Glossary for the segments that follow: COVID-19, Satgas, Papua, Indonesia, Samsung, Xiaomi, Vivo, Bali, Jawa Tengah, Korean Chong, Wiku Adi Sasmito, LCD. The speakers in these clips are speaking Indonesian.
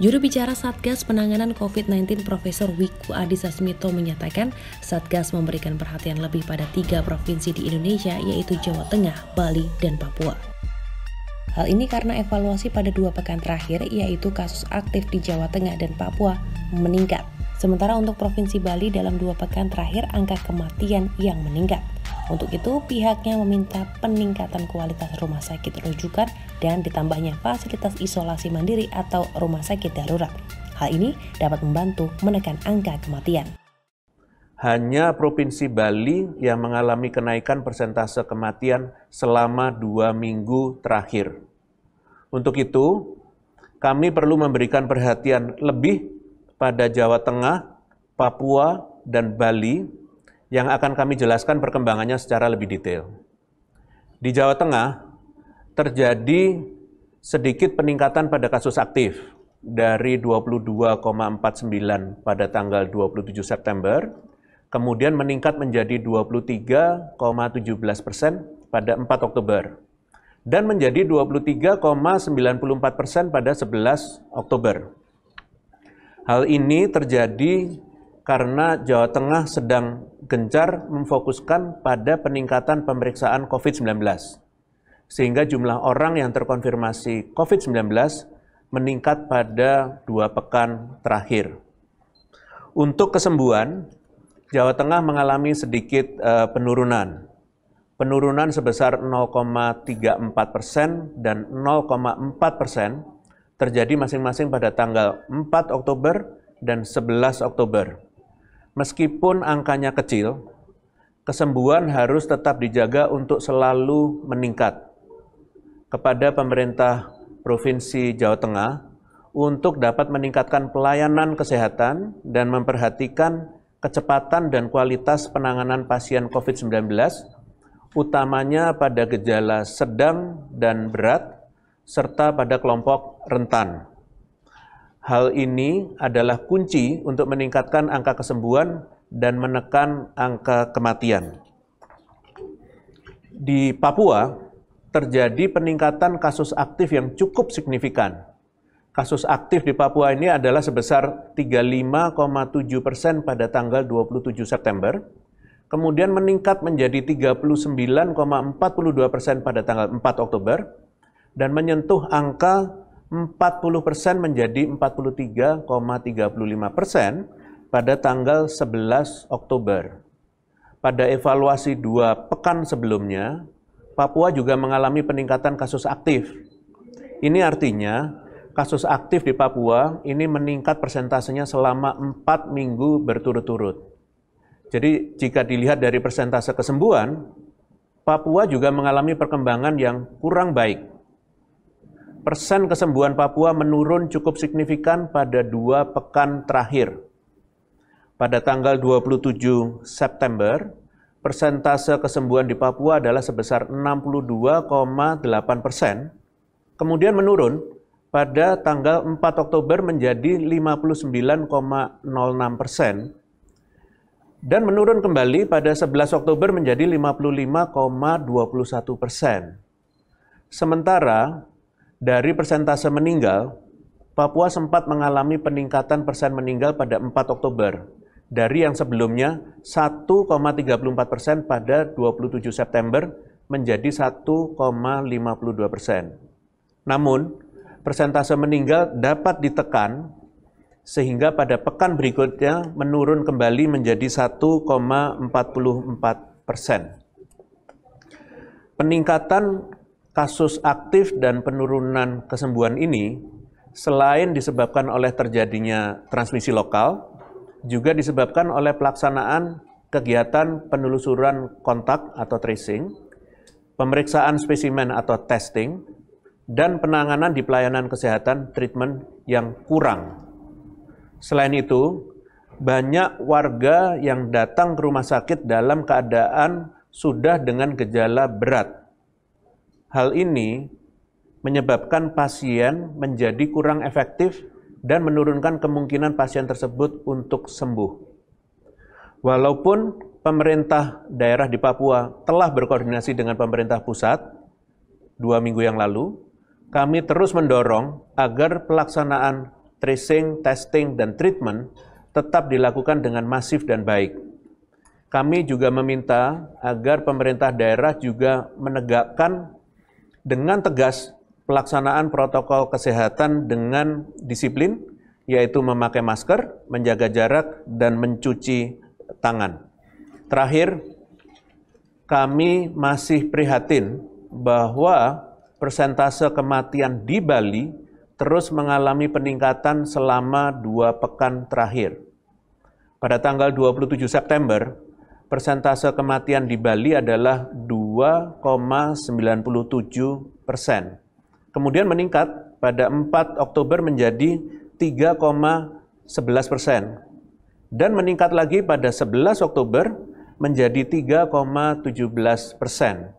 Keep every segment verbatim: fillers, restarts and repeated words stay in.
Juru bicara Satgas Penanganan covid sembilan belas Profesor Wiku Adi Sasmito menyatakan Satgas memberikan perhatian lebih pada tiga provinsi di Indonesia, yaitu Jawa Tengah, Bali, dan Papua. Hal ini karena evaluasi pada dua pekan terakhir, yaitu kasus aktif di Jawa Tengah dan Papua meningkat. Sementara untuk Provinsi Bali dalam dua pekan terakhir angka kematian yang meningkat. Untuk itu, pihaknya meminta peningkatan kualitas rumah sakit rujukan dan ditambahnya fasilitas isolasi mandiri atau rumah sakit darurat. Hal ini dapat membantu menekan angka kematian. Hanya Provinsi Bali yang mengalami kenaikan persentase kematian selama dua minggu terakhir. Untuk itu, kami perlu memberikan perhatian lebih pada Jawa Tengah, Papua, dan Bali, yang akan kami jelaskan perkembangannya secara lebih detail. Di Jawa Tengah, terjadi sedikit peningkatan pada kasus aktif dari dua puluh dua koma empat sembilan pada tanggal dua puluh tujuh September, kemudian meningkat menjadi dua puluh tiga koma satu tujuh persen pada empat Oktober, dan menjadi dua puluh tiga koma sembilan empat persen pada sebelas Oktober. Hal ini terjadi karena Jawa Tengah sedang gencar memfokuskan pada peningkatan pemeriksaan covid sembilan belas, sehingga jumlah orang yang terkonfirmasi covid sembilan belas meningkat pada dua pekan terakhir. Untuk kesembuhan, Jawa Tengah mengalami sedikit uh, penurunan, penurunan sebesar nol koma tiga empat persen dan nol koma empat persen terjadi masing-masing pada tanggal empat Oktober dan sebelas Oktober. Meskipun angkanya kecil, kesembuhan harus tetap dijaga untuk selalu meningkat. Kepada pemerintah Provinsi Jawa Tengah untuk dapat meningkatkan pelayanan kesehatan dan memperhatikan kecepatan dan kualitas penanganan pasien covid sembilan belas, utamanya pada gejala sedang dan berat, serta pada kelompok rentan. Hal ini adalah kunci untuk meningkatkan angka kesembuhan dan menekan angka kematian. Di Papua, terjadi peningkatan kasus aktif yang cukup signifikan. Kasus aktif di Papua ini adalah sebesar tiga puluh lima koma tujuh persen pada tanggal dua puluh tujuh September, kemudian meningkat menjadi tiga puluh sembilan koma empat dua persen pada tanggal empat Oktober, dan menyentuh angka empat puluh persen menjadi empat puluh tiga koma tiga puluh lima persen pada tanggal sebelas Oktober. Pada evaluasi dua pekan sebelumnya, Papua juga mengalami peningkatan kasus aktif. Ini artinya kasus aktif di Papua ini meningkat persentasenya selama empat minggu berturut-turut. Jadi jika dilihat dari persentase kesembuhan, Papua juga mengalami perkembangan yang kurang baik. Persen kesembuhan Papua menurun cukup signifikan pada dua pekan terakhir. Pada tanggal dua puluh tujuh September, persentase kesembuhan di Papua adalah sebesar enam puluh dua koma delapan persen, kemudian menurun pada tanggal empat Oktober menjadi lima puluh sembilan koma nol enam persen, dan menurun kembali pada sebelas Oktober menjadi lima puluh lima koma dua satu persen. Sementara, dari persentase meninggal, Papua sempat mengalami peningkatan persen meninggal pada empat Oktober, dari yang sebelumnya satu koma tiga puluh empat persen pada dua puluh tujuh September menjadi satu koma lima dua persen. Namun, persentase meninggal dapat ditekan sehingga pada pekan berikutnya menurun kembali menjadi satu koma empat puluh empat persen. Peningkatan kasus aktif dan penurunan kesembuhan ini selain disebabkan oleh terjadinya transmisi lokal, juga disebabkan oleh pelaksanaan kegiatan penelusuran kontak atau tracing, pemeriksaan spesimen atau testing, dan penanganan di pelayanan kesehatan treatment yang kurang. Selain itu, banyak warga yang datang ke rumah sakit dalam keadaan sudah dengan gejala berat. Hal ini menyebabkan pasien menjadi kurang efektif dan menurunkan kemungkinan pasien tersebut untuk sembuh. Walaupun pemerintah daerah di Papua telah berkoordinasi dengan pemerintah pusat dua minggu yang lalu, kami terus mendorong agar pelaksanaan tracing, testing, dan treatment tetap dilakukan dengan masif dan baik. Kami juga meminta agar pemerintah daerah juga menegakkan dengan tegas pelaksanaan protokol kesehatan dengan disiplin, yaitu memakai masker, menjaga jarak, dan mencuci tangan. Terakhir, kami masih prihatin bahwa persentase kematian di Bali terus mengalami peningkatan selama dua pekan terakhir. Pada tanggal dua puluh tujuh September, persentase kematian di Bali adalah dua koma sembilan tujuh persen. Kemudian meningkat pada empat Oktober menjadi tiga koma sebelas persen. Dan meningkat lagi pada sebelas Oktober menjadi tiga koma tujuh belas persen.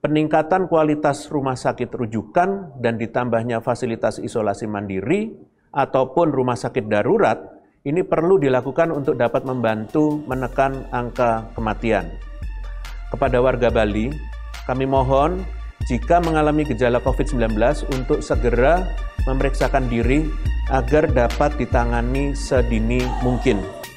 Peningkatan kualitas rumah sakit rujukan dan ditambahnya fasilitas isolasi mandiri ataupun rumah sakit darurat ini perlu dilakukan untuk dapat membantu menekan angka kematian. Kepada warga Bali, kami mohon jika mengalami gejala COVID sembilan belas untuk segera memeriksakan diri agar dapat ditangani sedini mungkin.